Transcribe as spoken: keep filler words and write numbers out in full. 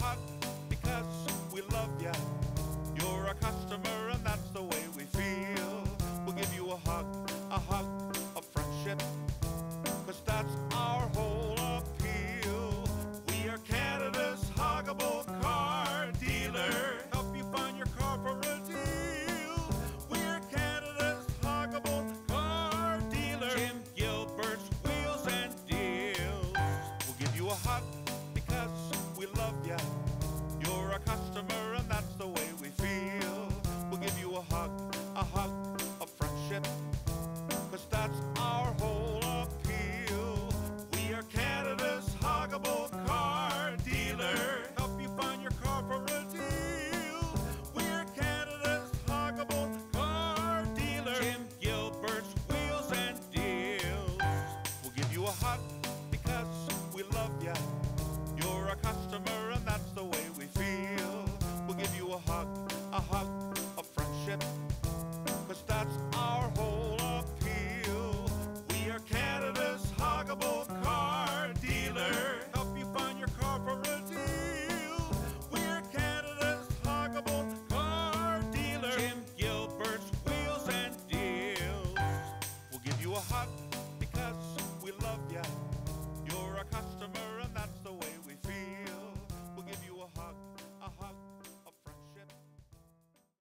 hot because we love you. You're a customer and that's the way we feel. We'll give you a hug, a hug of friendship, because that's our whole appeal. We are Canada's huggable car dealer. Help you find your car for a deal. We are Canada's huggable car dealer. Jim Gilbert's Wheels and Deals. We'll give you a hug because we love you. You're a customer and that's the way.